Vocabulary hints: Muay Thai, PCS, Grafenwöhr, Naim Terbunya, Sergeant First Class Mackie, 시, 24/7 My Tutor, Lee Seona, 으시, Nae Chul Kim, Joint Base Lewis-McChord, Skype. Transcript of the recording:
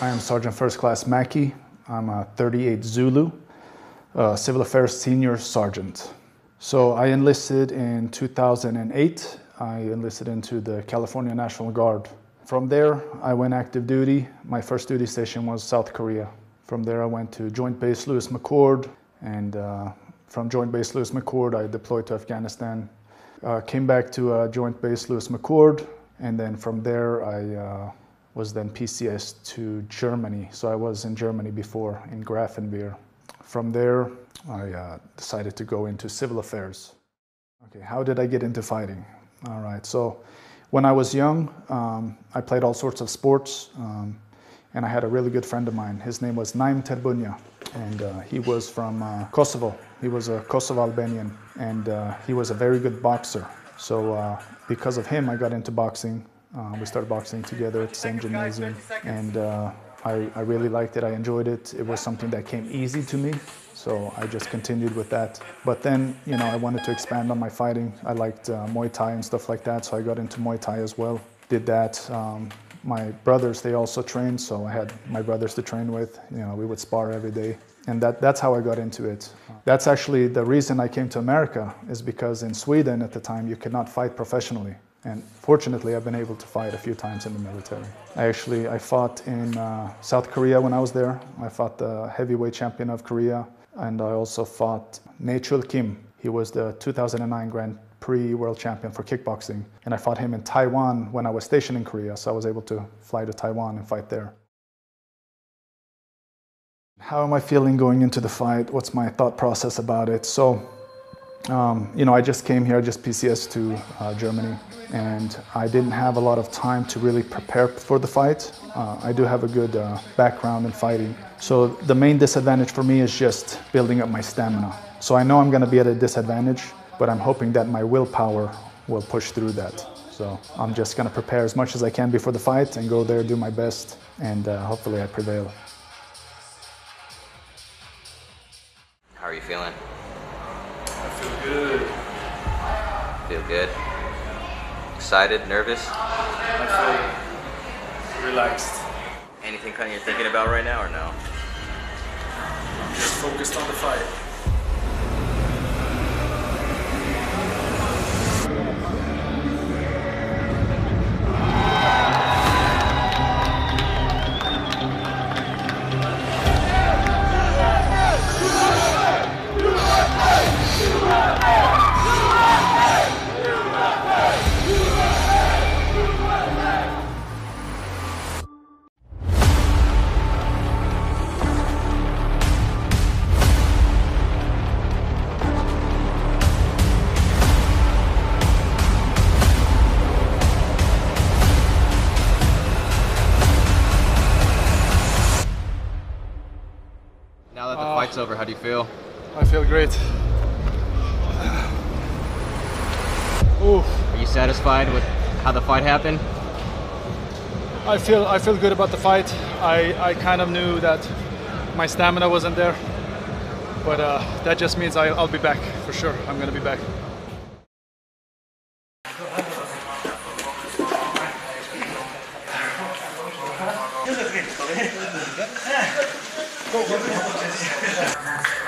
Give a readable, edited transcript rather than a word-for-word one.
I am Sergeant First Class Mackie. I'm a 38 Zulu, Civil Affairs Senior Sergeant. So I enlisted in 2008. I enlisted into the California National Guard. From there, I went active duty. My first duty station was South Korea. From there, I went to Joint Base Lewis-McChord, and from Joint Base Lewis-McChord, I deployed to Afghanistan. Came back to Joint Base Lewis-McChord, and then from there, I was then PCS to Germany. So I was in Germany before, in Grafenwöhr. From there, I decided to go into civil affairs. Okay, how did I get into fighting? All right, so when I was young, I played all sorts of sports, and I had a really good friend of mine. His name was Naim Terbunya, and he was from Kosovo. He was a Kosovo-Albanian, and he was a very good boxer. So because of him, I got into boxing. We started boxing together at the same gymnasium, and I really liked it. I enjoyed it. It was something that came easy to me, so I just continued with that. But then, you know, I wanted to expand on my fighting. I liked Muay Thai and stuff like that, so I got into Muay Thai as well. Did that. My brothers, they also trained, so I had my brothers to train with. You know, we would spar every day, and that's how I got into it. That's actually the reason I came to America, is because in Sweden at the time you could not fight professionally. And fortunately, I've been able to fight a few times in the military. I fought in South Korea when I was there. I fought the heavyweight champion of Korea, and I also fought Nae Chul Kim. He was the 2009 Grand Prix World Champion for kickboxing, and I fought him in Taiwan when I was stationed in Korea, so I was able to fly to Taiwan and fight there. How am I feeling going into the fight? What's my thought process about it? So, you know, I just came here, I just PCS to Germany, and I didn't have a lot of time to really prepare for the fight. I do have a good background in fighting. So the main disadvantage for me is just building up my stamina. So I know I'm going to be at a disadvantage, but I'm hoping that my willpower will push through that. So I'm just going to prepare as much as I can before the fight and go there, do my best, and hopefully I prevail. How are you feeling? Feel good? Excited? Nervous? I feel relaxed. Anything kind of you're thinking about right now or no? I'm just focused on the fight. Now that the fight's over, how do you feel? I feel great. Oof. Are you satisfied with how the fight happened? I feel good about the fight. I kind of knew that my stamina wasn't there, but that just means I'll be back for sure. I'm gonna be back. Go, go, go.